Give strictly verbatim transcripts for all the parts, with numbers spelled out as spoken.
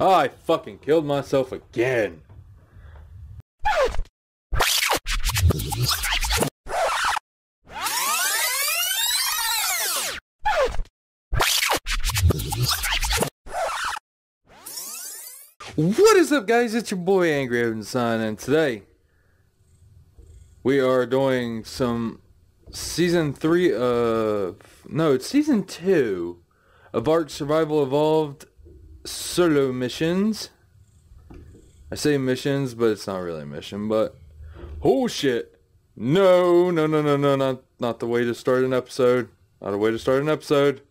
I fucking killed myself again. What is up, guys? It's your boy AngryOdinSon, and today we are doing some season three of no, it's season two of ARK Survival Evolved solo missions. I say missions, but it's not really a mission. But oh shit! No, no, no, no, no, not not the way to start an episode. Not a way to start an episode.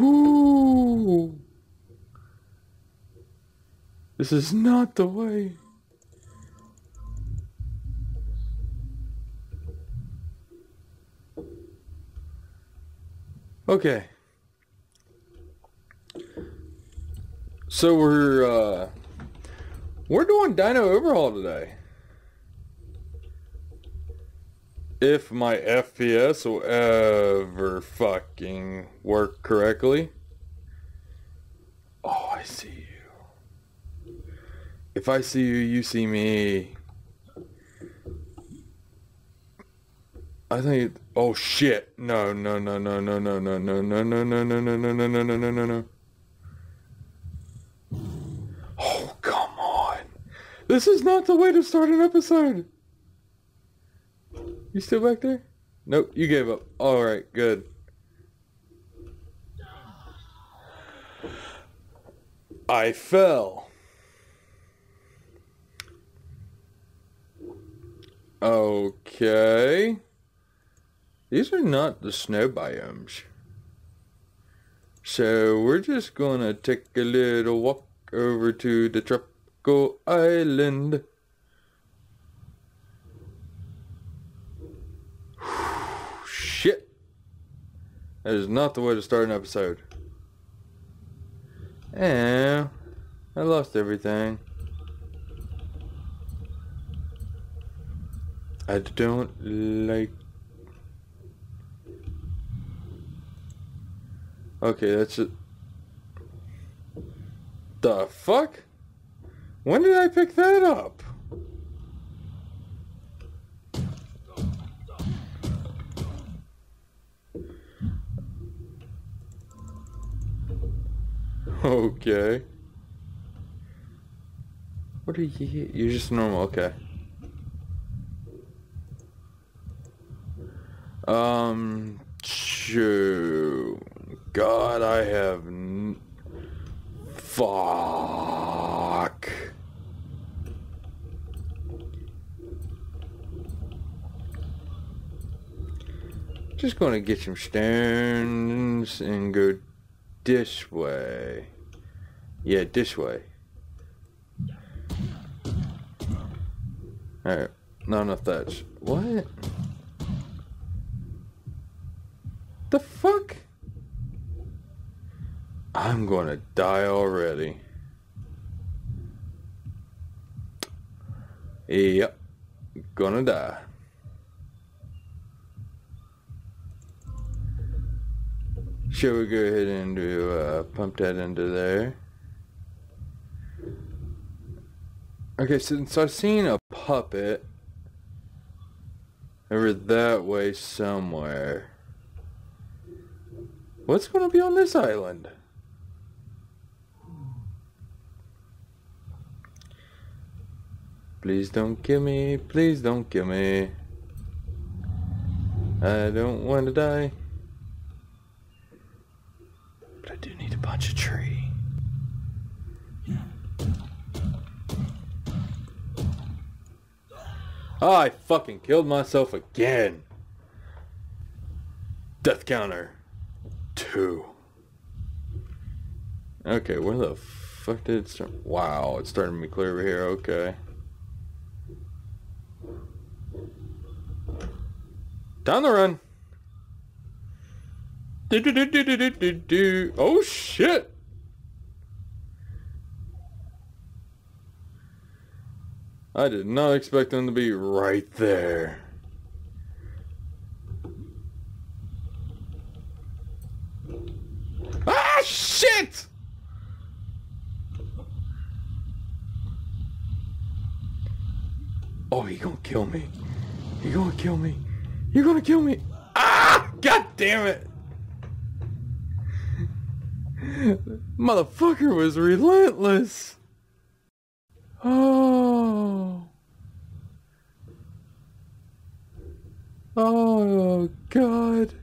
Ooh. This is not the way. Okay. So we're uh we're doing Dino Overhaul today. If my F P S will ever fucking work correctly. Oh, I see you. If I see you, you see me. I think, oh shit. No, no, no, no, no, no, no, no, no, no, no, no, no, no, no, no, no, no, no, no. Oh, come on. This is not the way to start an episode. You still back there? Nope, you gave up. Alright, good. I fell. Okay. These are not the snow biomes. So we're just gonna take a little walk over to the tropical island. That is not the way to start an episode. And I lost everything. I don't like... Okay, that's it. The fuck? When did I pick that up? Okay. What are you? You're just normal. Okay. Um. Shoo. God, I have. N Fuck. Just gonna get some stones and go this way. Yeah, this way. Alright, not enough thatch. What? The fuck? I'm gonna die already. Yep, gonna die. Shall we go ahead and do, uh, pump that into there? Okay, since I've seen a puppet over that way somewhere, what's going to be on this island? Please don't kill me, please don't kill me. I don't want to die. But I do need to punch a tree. I fucking killed myself again. Death counter. Two. Okay, where the fuck did it start? Wow, it's starting to be clear over here. Okay. Down the run. Do do do do do do do do. Oh shit. I did not expect them to be right there. shit! Oh, he gonna kill me. He gonna kill me. You're gonna kill me. Ah! God damn it! Motherfucker was relentless. Oh. Oh God.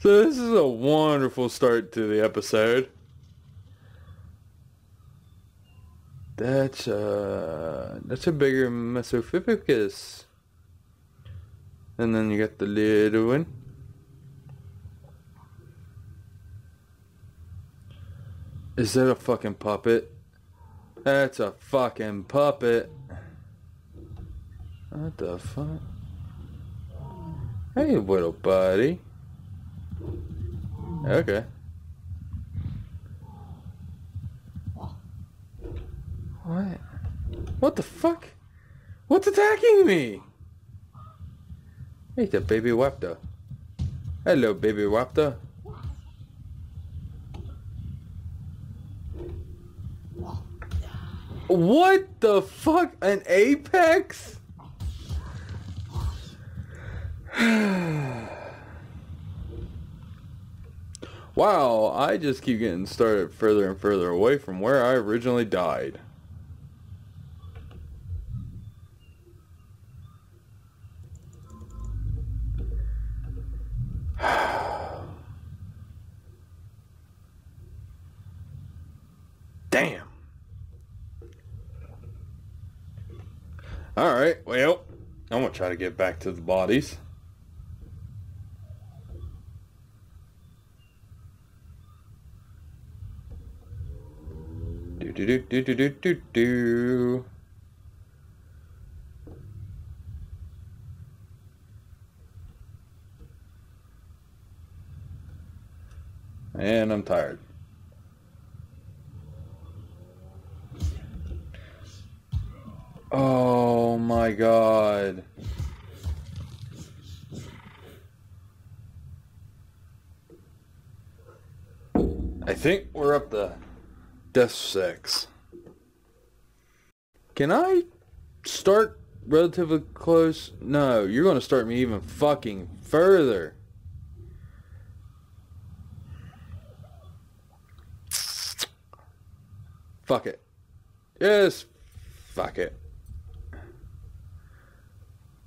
So this is a wonderful start to the episode. That's uh that's a bigger Mesophipicus. And then you got the little one. Is that a fucking puppet? That's a fucking puppet. What the fuck? Hey little buddy. Okay. What? What the fuck? What's attacking me? Hey, the baby raptor. Hello, baby raptor. What the fuck? An apex? Wow, I just keep getting started further and further away from where I originally died. Damn. All right, well, I'm gonna try to get back to the bodies. Do do do do do do do. And I'm tired. Oh my God. I think we're up to death six. Can I start relatively close? No, you're going to start me even fucking further. Fuck it. Yes, fuck it.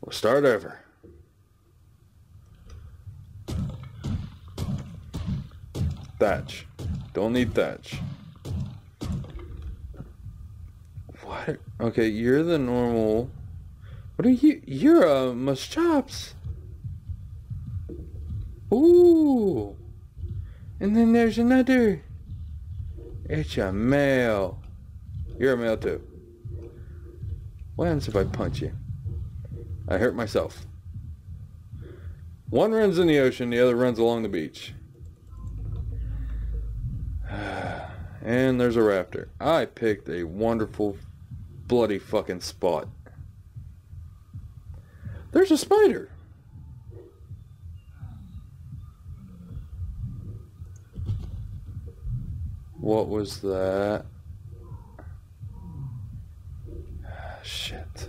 We'll start over. Thatch. Don't need thatch. What? Okay, you're the normal. What are you? You're a Muschops. Ooh. And then there's another. It's a male. You're a male too. What happens if I punch you? I hurt myself. One runs in the ocean, the other runs along the beach. And there's a raptor. I picked a wonderful bloody fucking spot. There's a spider. What was that? Ah, shit.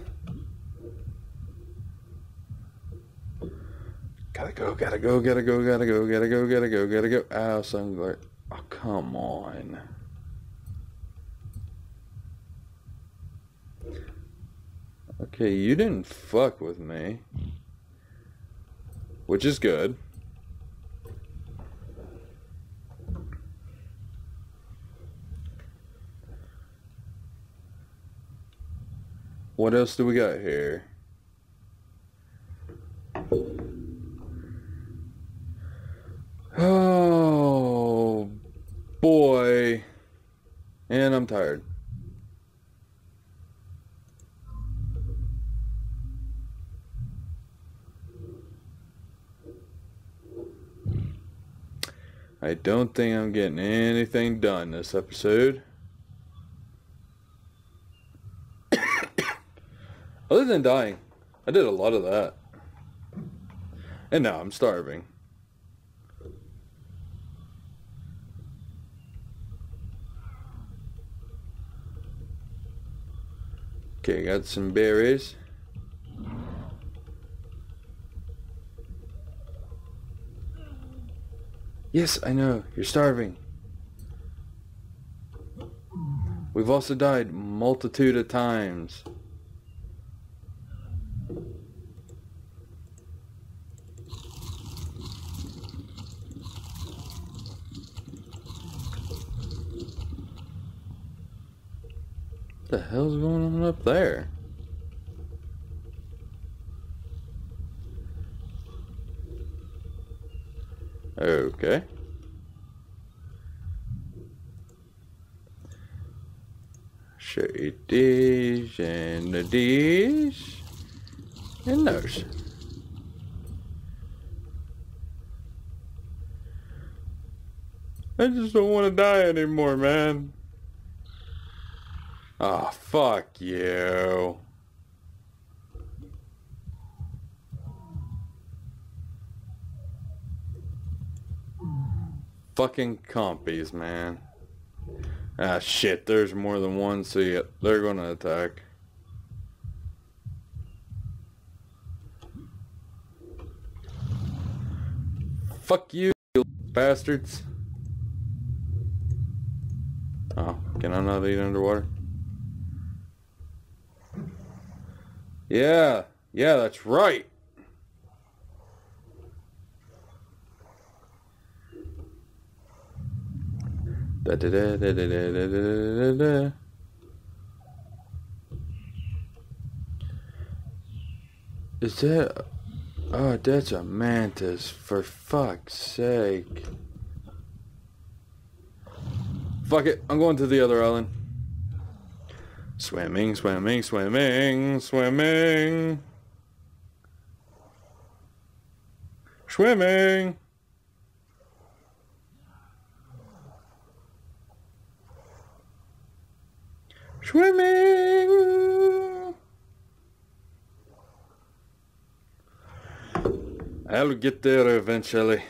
Gotta go, gotta go, gotta go, gotta go, gotta go, gotta go, gotta go. Ow, sunglass. Oh, come on. Okay, you didn't fuck with me. Which is good. What else do we got here? Oh boy, and I'm tired. I don't think I'm getting anything done this episode. Other than dying, I did a lot of that. And now I'm starving. Okay, got some berries. Yes, I know, you're starving. We've also died multitude of times. What the hell's going on up there? Okay. Show you these and these and those. I just don't want to die anymore, man. Ah, oh, fuck you. Fucking compies, man. Ah, shit, there's more than one, so yeah, they're gonna attack. Fuck you, you bastards. Oh, can I not eat underwater? Yeah, yeah, that's right. Da da da da da da da da da da. Is that? Oh, that's a mantis! For fuck's sake! Fuck it! I'm going to the other island. Swimming, swimming, swimming, swimming. Swimming. Swimming. I'll get there eventually.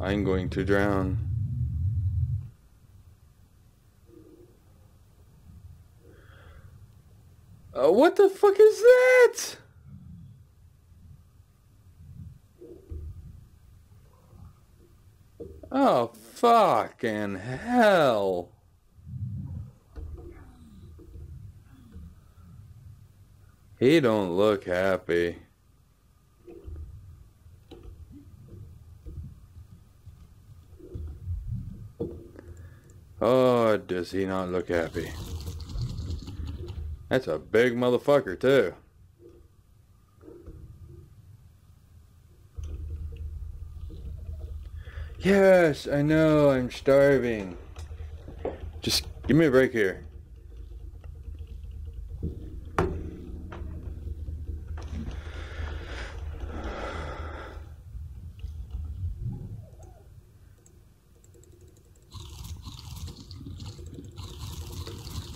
I'm going to drown. Uh, what the fuck is that? Oh, fucking hell. He don't look happy. Oh, does he not look happy? That's a big motherfucker, too. Yes, I know, I'm starving. Just give me a break here.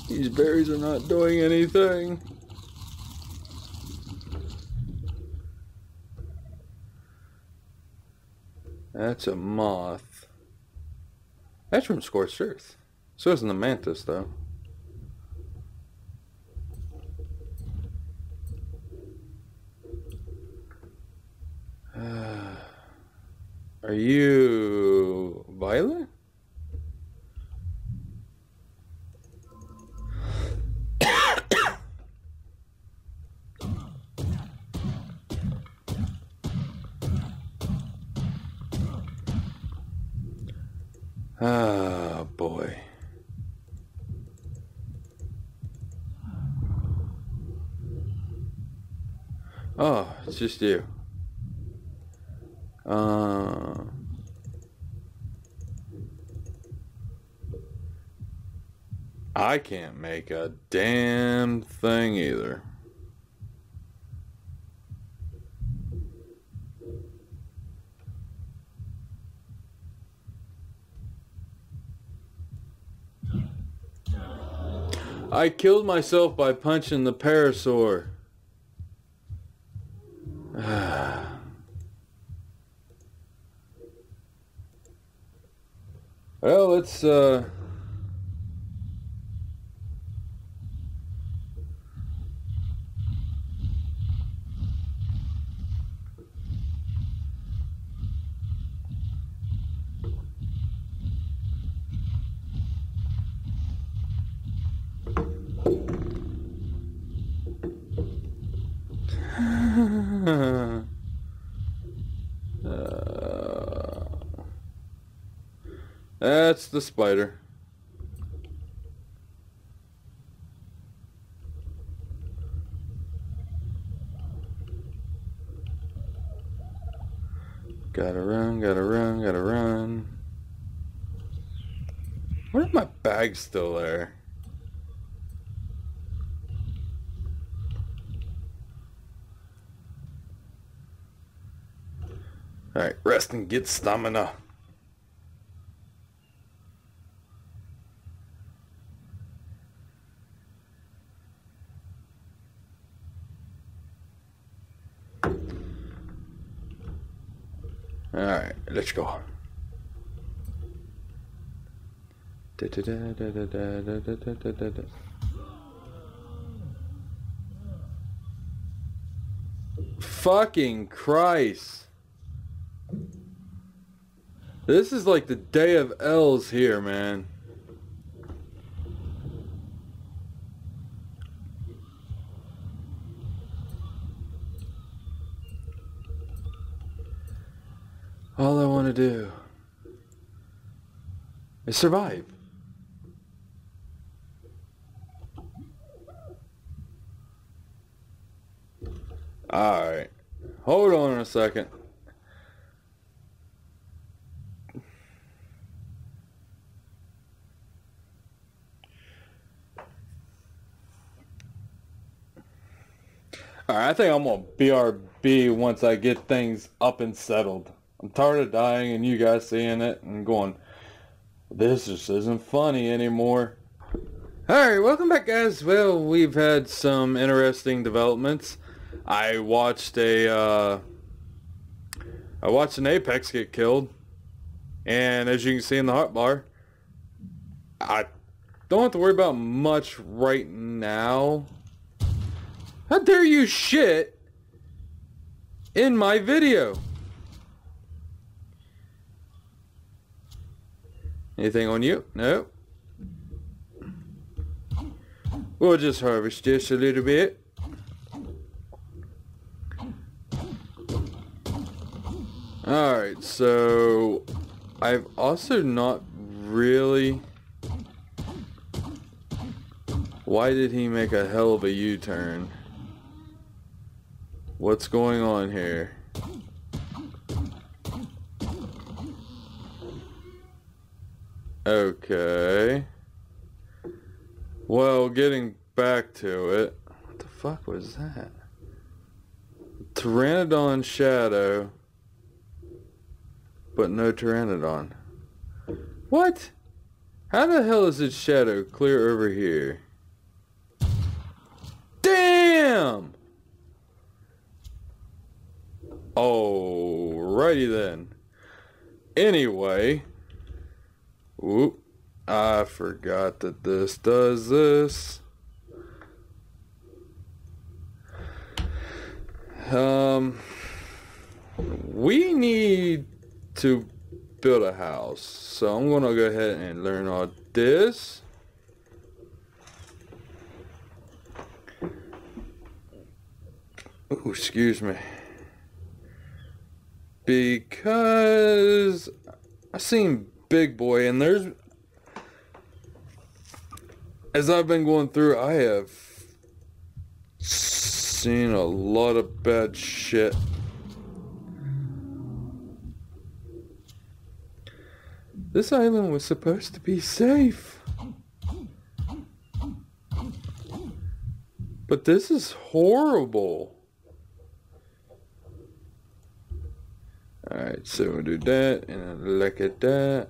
These berries are not doing anything. That's a moth. That's from Scorched Earth. So isn't the mantis, though. Uh, are you Violet? Ah, boy. Oh, it's just you. Uh, I can't make a damn thing either. I killed myself by punching the parasaur. Well, let's, uh... That's the spider. Gotta run, gotta run, gotta run. Where is my bag still there? Alright, rest and get stamina. Alright, let's go. Da, da, da, da, da, da, da, da, da, da. Fucking Christ. This is like the day of L's here, man. All I want to do is survive. All right. Hold on a second. Alright, I think I'm gonna B R B once I get things up and settled. I'm tired of dying and you guys seeing it and going, this just isn't funny anymore. Alright, welcome back guys. Well, we've had some interesting developments. I watched a, uh, I watched an Apex get killed. And as you can see in the hotbar, I don't have to worry about much right now. How dare you shit in my video? Anything on you? No. We'll just harvest just a little bit. Alright, so I've also not really... Why did he make a hell of a U-turn? What's going on here? Okay. Well, getting back to it. What the fuck was that? Pteranodon shadow. But no pteranodon. What? How the hell is its shadow clear over here? Damn! Alrighty then. Anyway, whoop, I forgot that this does this. Um, we need to build a house, so I'm gonna go ahead and learn all this. Ooh, excuse me. Because I seen Big Boy, and there's, as I've been going through, I have seen a lot of bad shit. This island was supposed to be safe, but this is horrible. Alright, so we'll do that, and look at that.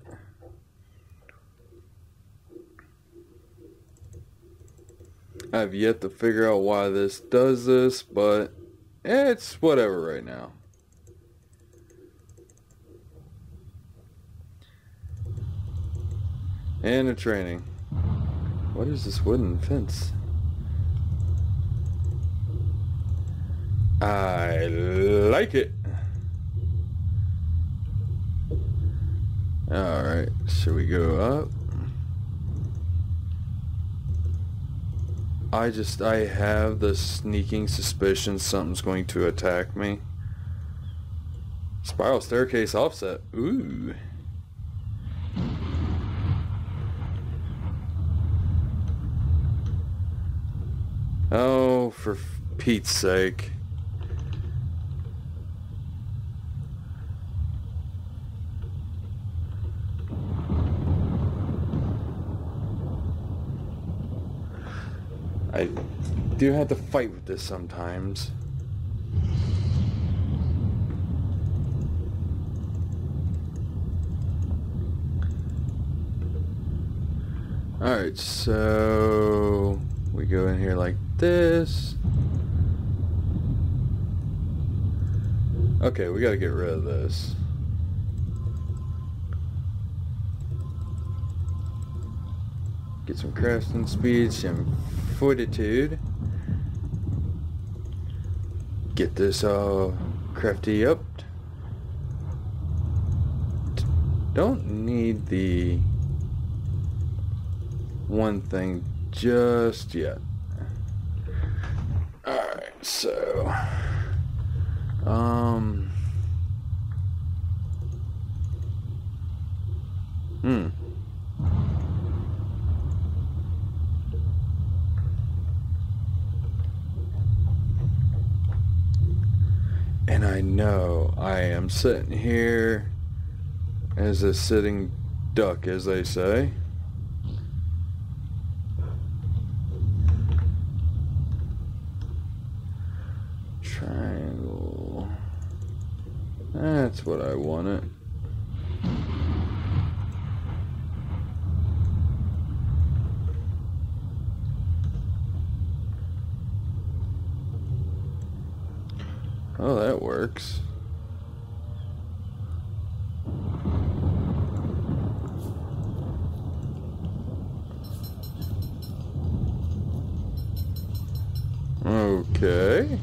I've yet to figure out why this does this, but it's whatever right now. And a training. What is this wooden fence? I like it. Alright, should we go up? I just, I have the sneaking suspicion something's going to attack me. Spiral staircase offset. Ooh. Oh, for Pete's sake. I do have to fight with this sometimes. Alright, so we go in here like this. Okay, we gotta get rid of this. Get some crafting speed, some fortitude. Get this all crafty up. Don't need the one thing just yet. Alright, so um hmm and I know I am sitting here as a sitting duck, as they say. Triangle. That's what I wanted. Oh, that works. Okay.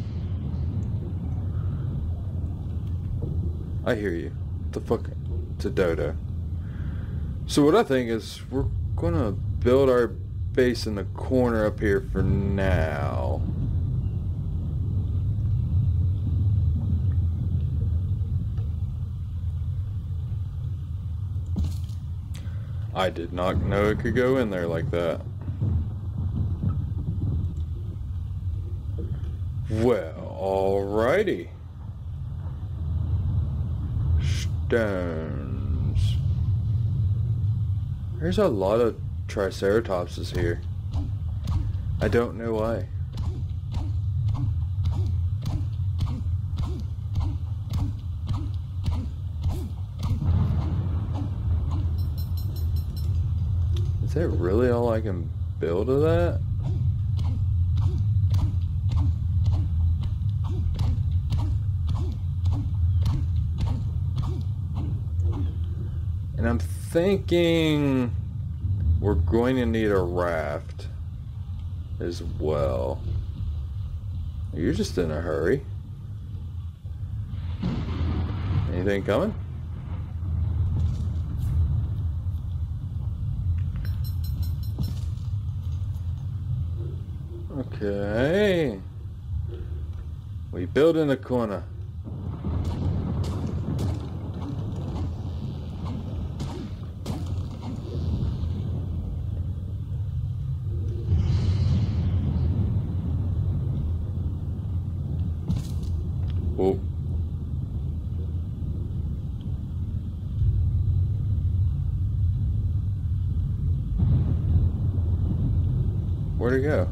I hear you. What the fuck? It's a dodo. So what I think is we're gonna build our base in the corner up here for now. I did not know it could go in there like that. Well, alrighty. Stones. There's a lot of triceratopses here. I don't know why. Is that really all I can build of that? And I'm thinking we're going to need a raft as well. You're just in a hurry. Anything coming? Okay. We build in the corner. Where'd it go?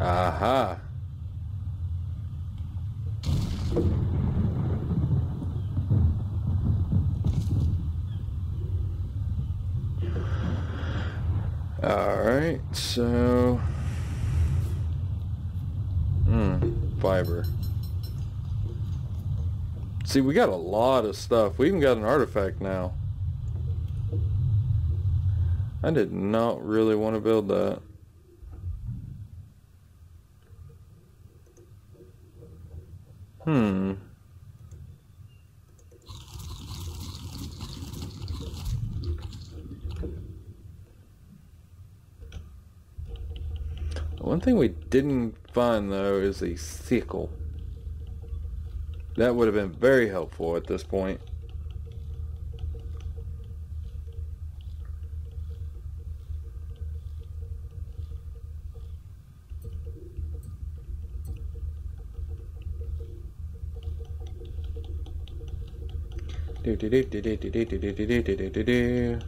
Aha! Alright, so... Hmm, fiber. See, we got a lot of stuff. We even got an artifact now. I did not really want to build that. Hmm. One thing we didn't find though is a sickle. That would have been very helpful at this point. Do do do do do do do do do do do do do.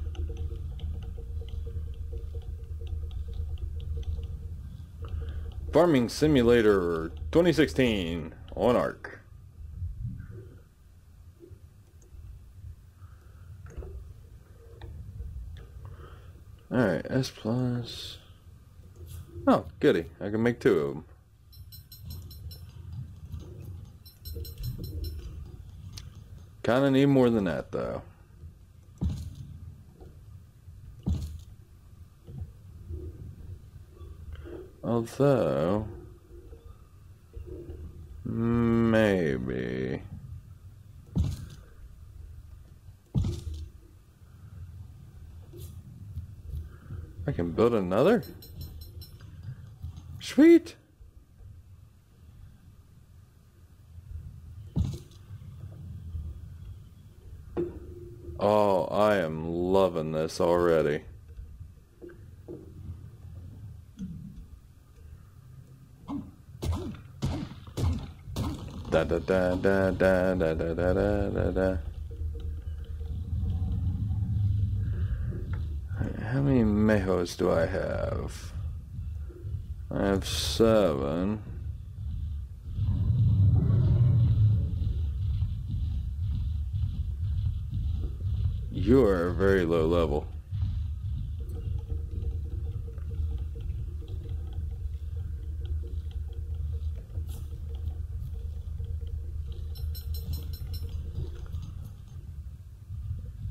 Farming Simulator twenty sixteen on ARK. Alright, S plus. Oh, goody. I can make two of them. Kinda need more than that though. Although, maybe. I can build another? Sweet! Oh, I am loving this already. Da da da da da da da da da da. How many mejos do I have? I have seven. You are a very low level.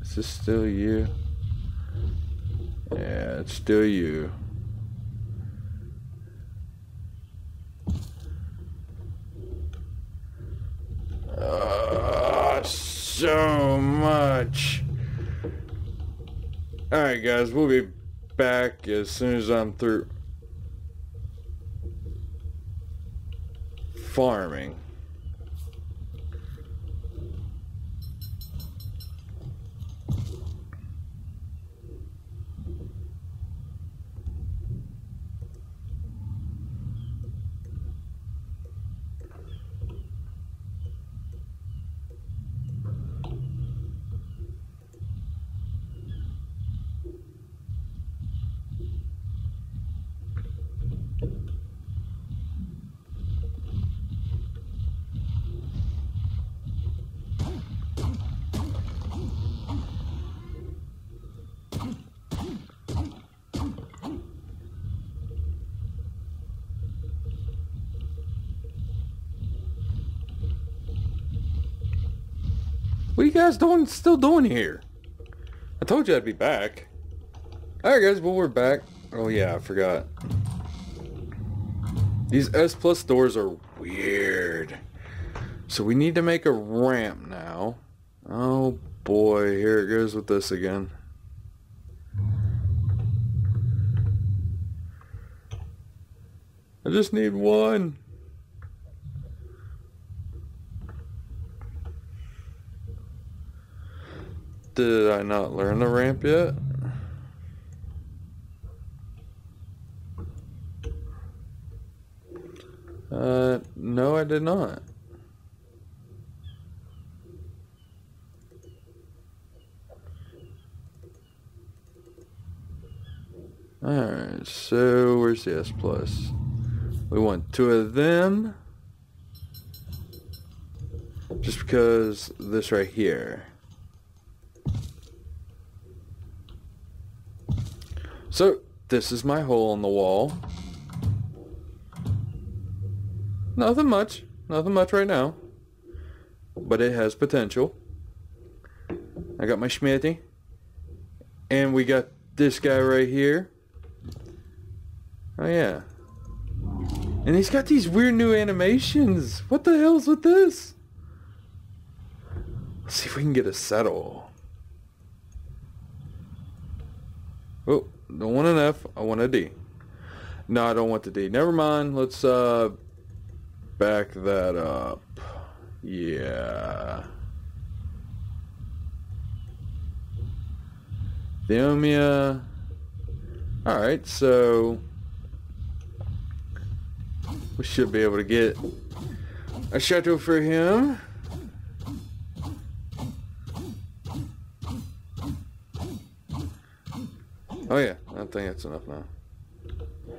Is this still you? Yeah, it's still you. Uh, so much. Alright guys, we'll be back as soon as I'm through farming. What are you guys doing, still doing here? I told you I'd be back. Alright guys, well we're back. Oh yeah, I forgot. These S plus doors are weird. So we need to make a ramp now. Oh boy, here it goes with this again. I just need one. Did I not learn the ramp yet? Uh, no, I did not. Alright, so where's the S plus? We want two of them. Just because this right here. So, this is my hole in the wall. Nothing much. Nothing much right now. But it has potential. I got my smithy. And we got this guy right here. Oh yeah. And he's got these weird new animations. What the hell's with this? Let's see if we can get a settle. Oh. Don't want an F, I want a D. No, I don't want the D. Never mind. Let's uh back that up. Yeah. Theomia. Alright, so we should be able to get a chateau for him. Oh yeah, I think that's enough now.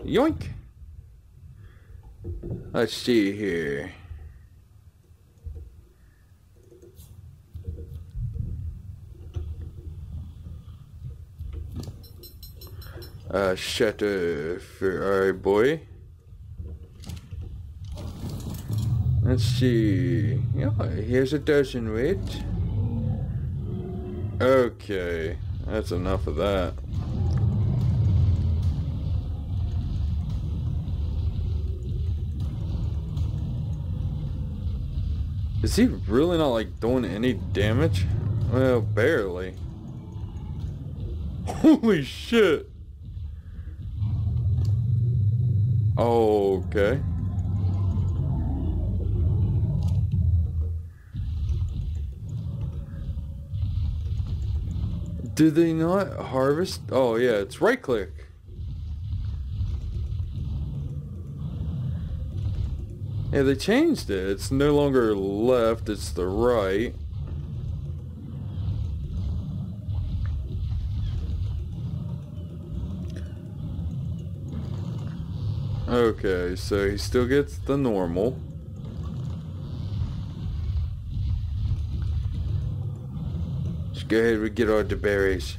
Yoink! Let's see here. Uh, shutter for our boy. Let's see. Yeah, here's a dozen weight. Okay, that's enough of that. Is he really not like doing any damage? Well, barely. Holy shit! Okay. Did they not harvest? Oh yeah, it's right click. Yeah, they changed it. It's no longer left, it's the right. Okay, so he still gets the normal. Let's go ahead and get all the berries.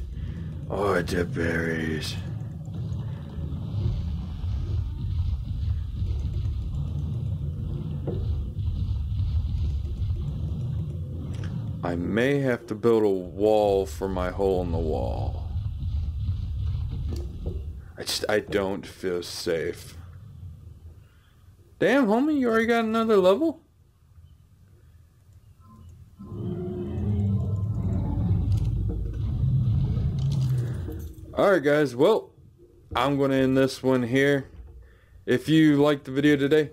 All the berries. I may have to build a wall for my hole in the wall. I just, I don't feel safe. Damn, homie, you already got another level? Alright guys, well, I'm gonna end this one here. If you liked the video today,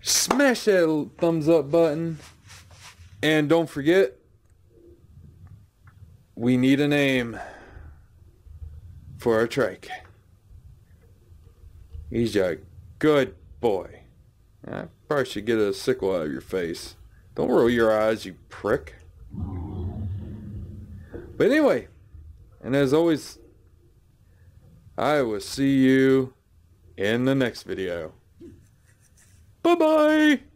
smash that thumbs up button. And don't forget, we need a name for our trike. He's a good boy. I probably should get a sickle out of your face. Don't roll your eyes, you prick. But anyway, and as always, I will see you in the next video. Bye-bye!